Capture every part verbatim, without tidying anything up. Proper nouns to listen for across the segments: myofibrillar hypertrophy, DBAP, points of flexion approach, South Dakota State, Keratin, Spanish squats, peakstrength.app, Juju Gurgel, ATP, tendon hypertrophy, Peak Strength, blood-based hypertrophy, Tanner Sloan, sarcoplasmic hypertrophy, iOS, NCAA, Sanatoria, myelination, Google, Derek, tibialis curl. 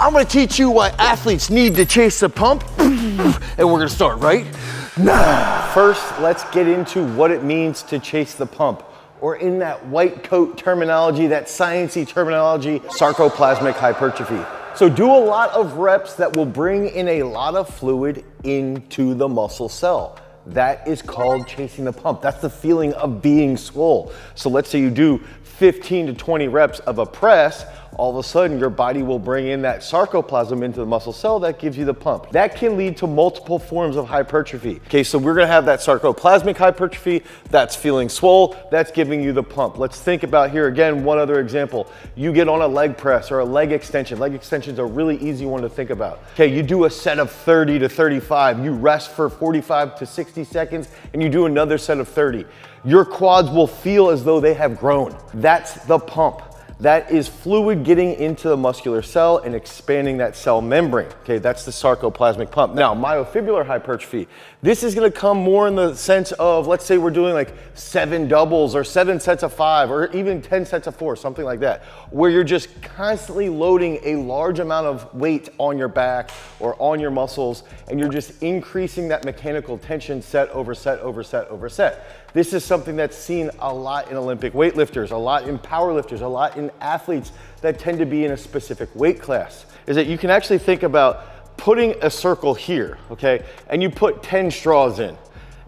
I'm gonna teach you why athletes need to chase the pump, and we're gonna start right now. First, let's get into what it means to chase the pump, or in that white coat terminology, that sciencey terminology, sarcoplasmic hypertrophy. So do a lot of reps that will bring in a lot of fluid into the muscle cell. That is called chasing the pump. That's the feeling of being swole. So let's say you do fifteen to twenty reps of a press, all of a sudden your body will bring in that sarcoplasm into the muscle cell that gives you the pump. That can lead to multiple forms of hypertrophy. Okay, so we're gonna have that sarcoplasmic hypertrophy, that's feeling swole, that's giving you the pump. Let's think about here again, one other example. You get on a leg press or a leg extension. Leg extension's a really easy one to think about. Okay, you do a set of thirty to thirty-five, you rest for forty-five to sixty seconds, and you do another set of thirty. Your quads will feel as though they have grown. That's the pump. That is fluid getting into the muscular cell and expanding that cell membrane. Okay, that's the sarcoplasmic pump. Now, myofibrillar hypertrophy. This is gonna come more in the sense of, let's say we're doing like seven doubles or seven sets of five or even ten sets of four, something like that, where you're just constantly loading a large amount of weight on your back or on your muscles, and you're just increasing that mechanical tension set over set over set over set. This is something that's seen a lot in Olympic weightlifters, a lot in powerlifters, a lot in athletes that tend to be in a specific weight class, is that you can actually think about putting a circle here, okay, and you put ten straws in.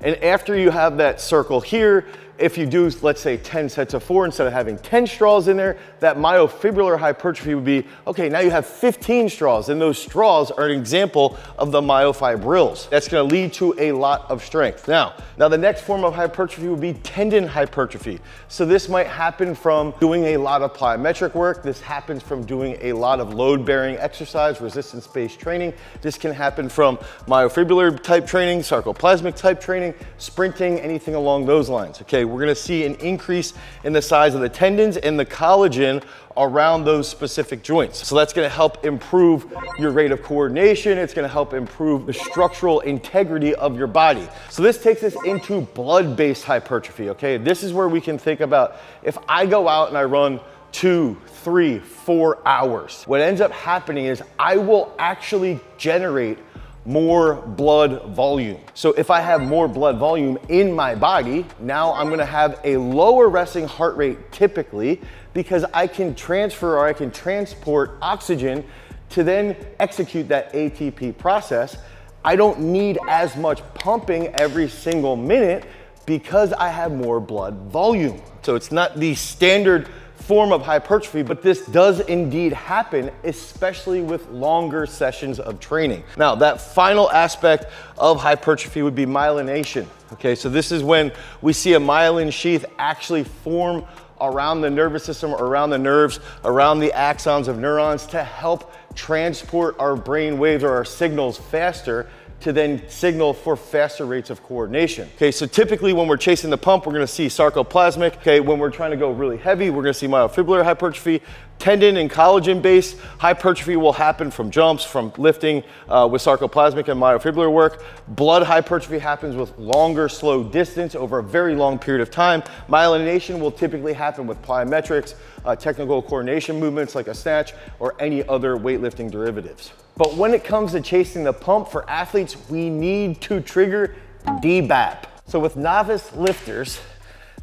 And after you have that circle here, if you do, let's say ten sets of four, instead of having ten straws in there, that myofibrillar hypertrophy would be, okay, now you have fifteen straws, and those straws are an example of the myofibrils. That's gonna lead to a lot of strength. Now, now the next form of hypertrophy would be tendon hypertrophy. So this might happen from doing a lot of plyometric work. This happens from doing a lot of load-bearing exercise, resistance-based training. This can happen from myofibrillar type training, sarcoplasmic type training, sprinting, anything along those lines, okay? We're gonna see an increase in the size of the tendons and the collagen around those specific joints. So that's gonna help improve your rate of coordination. It's gonna help improve the structural integrity of your body. So this takes us into blood-based hypertrophy, okay? This is where we can think about, if I go out and I run two, three, four hours, what ends up happening is I will actually generate more blood volume. So if I have more blood volume in my body, now I'm gonna have a lower resting heart rate typically, because I can transfer or I can transport oxygen to then execute that A T P process. I don't need as much pumping every single minute because I have more blood volume. So it's not the standard form of hypertrophy, but this does indeed happen, especially with longer sessions of training. Now, that final aspect of hypertrophy would be myelination. Okay, so this is when we see a myelin sheath actually form around the nervous system, around the nerves, around the axons of neurons to help transport our brain waves or our signals faster, to then signal for faster rates of coordination. Okay, so typically when we're chasing the pump, we're gonna see sarcoplasmic. Okay, when we're trying to go really heavy, we're gonna see myofibrillar hypertrophy. Tendon and collagen-based hypertrophy will happen from jumps, from lifting uh, with sarcoplasmic and myofibrillar work. Blood hypertrophy happens with longer, slow distance over a very long period of time. Myelination will typically happen with plyometrics, uh, technical coordination movements like a snatch, or any other weightlifting derivatives. But when it comes to chasing the pump for athletes, we need to trigger D B A P. So with novice lifters,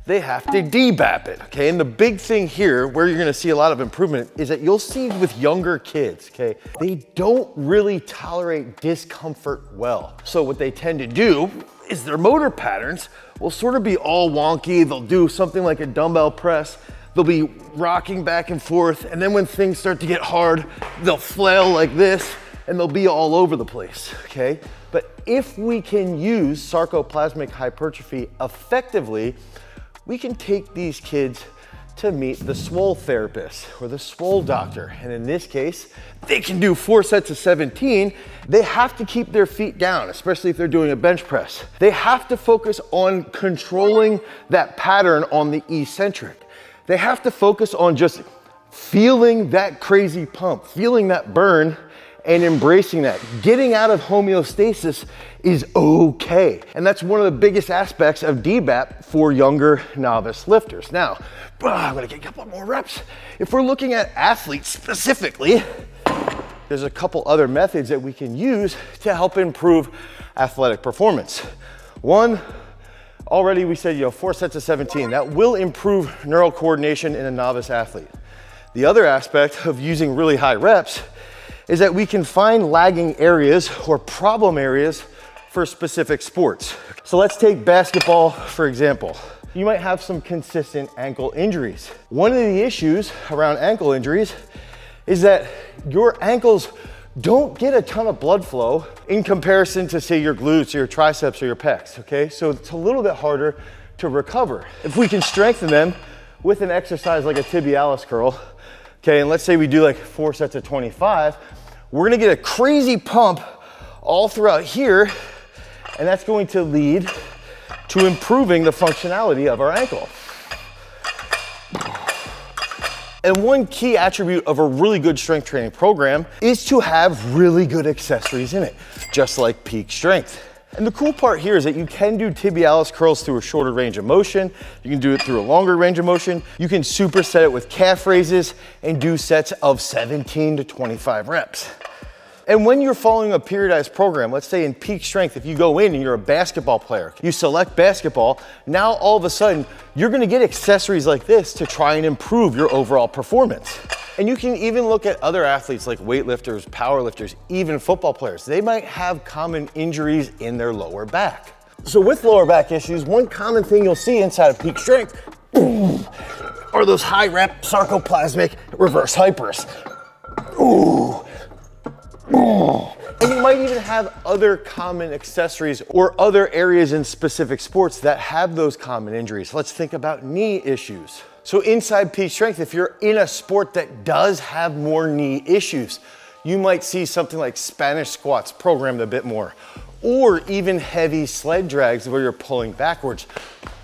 they have to D B A P it, okay? And the big thing here, where you're gonna see a lot of improvement, is that you'll see with younger kids, okay? They don't really tolerate discomfort well. So what they tend to do is their motor patterns will sort of be all wonky. They'll do something like a dumbbell press. They'll be rocking back and forth. And then when things start to get hard, they'll flail like this and they'll be all over the place, okay? But if we can use sarcoplasmic hypertrophy effectively, we can take these kids to meet the swole therapist or the swole doctor. And in this case, they can do four sets of seventeen. They have to keep their feet down, especially if they're doing a bench press. They have to focus on controlling that pattern on the eccentric. They have to focus on just feeling that crazy pump, feeling that burn, and embracing that. Getting out of homeostasis is okay. And that's one of the biggest aspects of D B A P for younger novice lifters. Now, I'm gonna get a couple more reps. If we're looking at athletes specifically, there's a couple other methods that we can use to help improve athletic performance. One, already we said, you know, four sets of seventeen. That will improve neural coordination in a novice athlete. The other aspect of using really high reps is that we can find lagging areas or problem areas for specific sports. So let's take basketball, for example. You might have some consistent ankle injuries. One of the issues around ankle injuries is that your ankles don't get a ton of blood flow in comparison to, say, your glutes or your triceps or your pecs, okay? So it's a little bit harder to recover. If we can strengthen them with an exercise like a tibialis curl, okay, and let's say we do like four sets of twenty-five, we're gonna get a crazy pump all throughout here, and that's going to lead to improving the functionality of our ankle. And one key attribute of a really good strength training program is to have really good accessories in it, just like Peak Strength. And the cool part here is that you can do tibialis curls through a shorter range of motion. You can do it through a longer range of motion. You can superset it with calf raises and do sets of seventeen to twenty-five reps. And when you're following a periodized program, let's say in Peak Strength, if you go in and you're a basketball player, you select basketball, now all of a sudden, you're gonna get accessories like this to try and improve your overall performance. And you can even look at other athletes like weightlifters, powerlifters, even football players. They might have common injuries in their lower back. So with lower back issues, one common thing you'll see inside of Peak Strength ooh, are those high rep sarcoplasmic reverse hypers. Ooh. And you might even have other common accessories or other areas in specific sports that have those common injuries. Let's think about knee issues. So inside Peak Strength, if you're in a sport that does have more knee issues, you might see something like Spanish squats programmed a bit more, or even heavy sled drags where you're pulling backwards,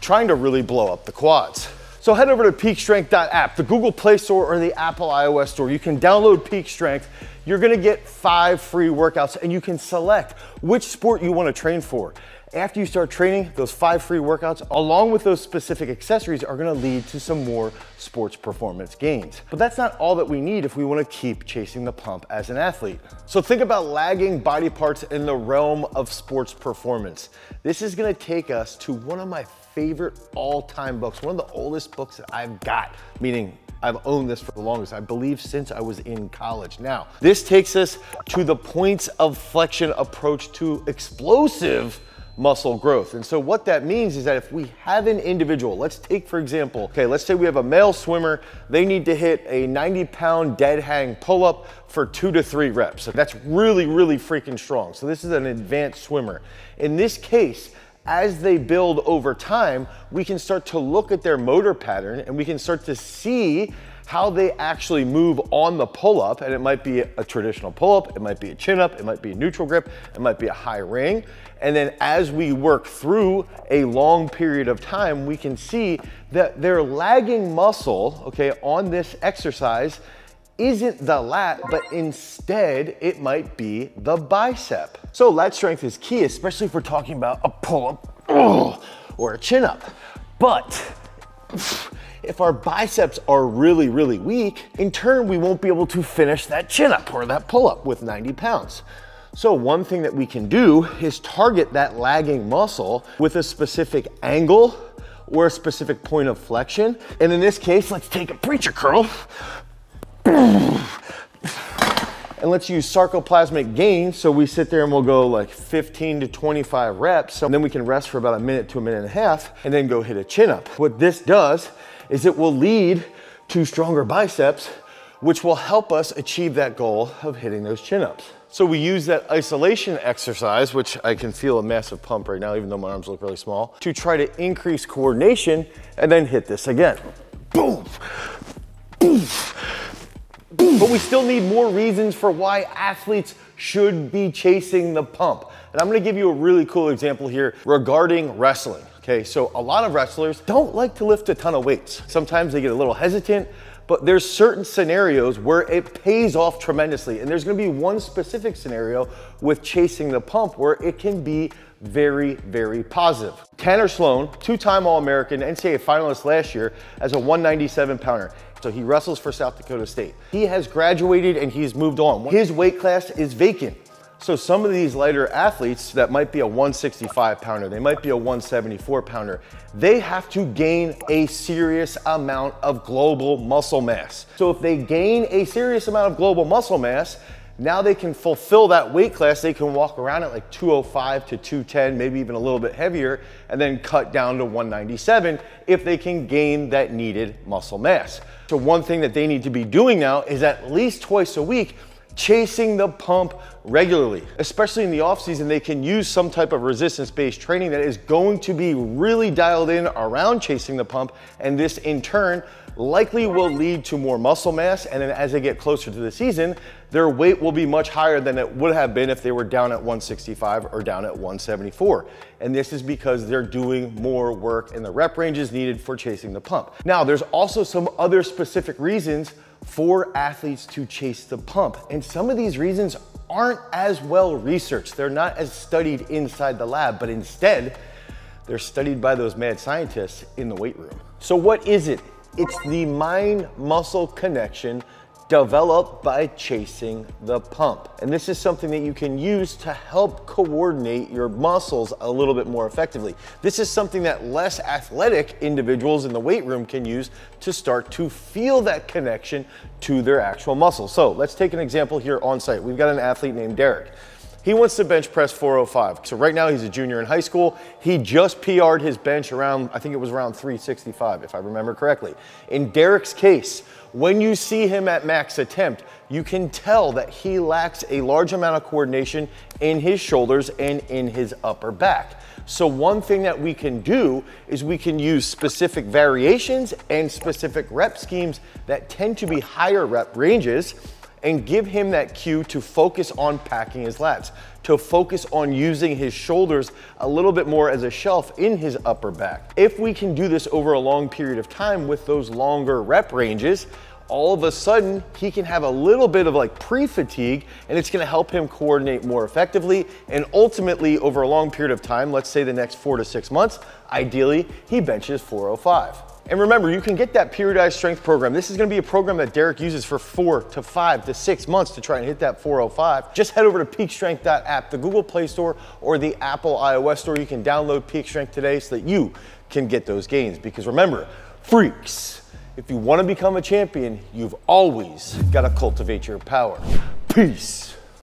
trying to really blow up the quads. So head over to peak strength dot app, the Google Play Store or the Apple iOS Store. You can download Peak Strength. You're gonna get five free workouts and you can select which sport you wanna train for. After you start training, those five free workouts, along with those specific accessories, are gonna lead to some more sports performance gains. But that's not all that we need if we wanna keep chasing the pump as an athlete. So think about lagging body parts in the realm of sports performance. This is gonna take us to one of my favorite all-time books, one of the oldest books that I've got, meaning I've owned this for the longest, I believe since I was in college. Now, this takes us to the points of flexion approach to explosive muscle growth. And so what that means is that if we have an individual, let's take for example, okay, let's say we have a male swimmer, they need to hit a ninety pound dead hang pull-up for two to three reps. So that's really, really freaking strong. So this is an advanced swimmer. In this case, as they build over time, we can start to look at their motor pattern and we can start to see how they actually move on the pull-up. And it might be a traditional pull-up, it might be a chin-up, it might be a neutral grip, it might be a high ring. And then as we work through a long period of time, we can see that their lagging muscle, okay, on this exercise isn't the lat, but instead it might be the bicep. So lat strength is key, especially if we're talking about a pull-up or a chin-up. But if our biceps are really, really weak, in turn, we won't be able to finish that chin-up or that pull-up with ninety pounds. So one thing that we can do is target that lagging muscle with a specific angle or a specific point of flexion. And in this case, let's take a preacher curl. And let's use sarcoplasmic gain. So we sit there and we'll go like fifteen to twenty-five reps. So then we can rest for about a minute to a minute and a half and then go hit a chin up. What this does is it will lead to stronger biceps, which will help us achieve that goal of hitting those chin ups. So we use that isolation exercise, which I can feel a massive pump right now, even though my arms look really small, to try to increase coordination and then hit this again. Boom, boom. But we still need more reasons for why athletes should be chasing the pump. And I'm gonna give you a really cool example here regarding wrestling, okay? So a lot of wrestlers don't like to lift a ton of weights. Sometimes they get a little hesitant, but there's certain scenarios where it pays off tremendously. And there's gonna be one specific scenario with chasing the pump where it can be very, very positive. Tanner Sloan, two-time All-American, N C A A finalist last year as a one ninety-seven pounder. So he wrestles for South Dakota State. He has graduated and he's moved on. His weight class is vacant. So some of these lighter athletes that might be a one sixty-five pounder, they might be a one seventy-four pounder, they have to gain a serious amount of global muscle mass. So if they gain a serious amount of global muscle mass, now they can fulfill that weight class. They can walk around at like two oh five to two ten, maybe even a little bit heavier, and then cut down to one ninety-seven if they can gain that needed muscle mass. So one thing that they need to be doing now is at least twice a week, chasing the pump regularly. Especially in the off season, they can use some type of resistance-based training that is going to be really dialed in around chasing the pump, and this in turn likely will lead to more muscle mass, and then as they get closer to the season, their weight will be much higher than it would have been if they were down at one sixty-five or down at one seventy-four. And this is because they're doing more work in the rep ranges needed for chasing the pump. Now, there's also some other specific reasons for athletes to chase the pump. And some of these reasons aren't as well researched. They're not as studied inside the lab, but instead, they're studied by those mad scientists in the weight room. So what is it? It's the mind-muscle connection developed by chasing the pump. And this is something that you can use to help coordinate your muscles a little bit more effectively. This is something that less athletic individuals in the weight room can use to start to feel that connection to their actual muscles. So let's take an example here on site. We've got an athlete named Derek. He wants to bench press four oh five. So right now he's a junior in high school. He just P R'd his bench around, I think it was around three sixty-five, if I remember correctly. In Derek's case, when you see him at max attempt, you can tell that he lacks a large amount of coordination in his shoulders and in his upper back. So one thing that we can do is we can use specific variations and specific rep schemes that tend to be higher rep ranges, and give him that cue to focus on packing his lats, to focus on using his shoulders a little bit more as a shelf in his upper back. If we can do this over a long period of time with those longer rep ranges, all of a sudden he can have a little bit of like pre-fatigue, and it's gonna help him coordinate more effectively. And ultimately over a long period of time, let's say the next four to six months, ideally he benches four oh five. And remember, you can get that periodized strength program. This is gonna be a program that Derek uses for four to five to six months to try and hit that four oh five. Just head over to peak strength dot app, the Google Play Store or the Apple iOS Store. You can download Peak Strength today so that you can get those gains. Because remember, freaks, if you wanna become a champion, you've always gotta cultivate your power. Peace.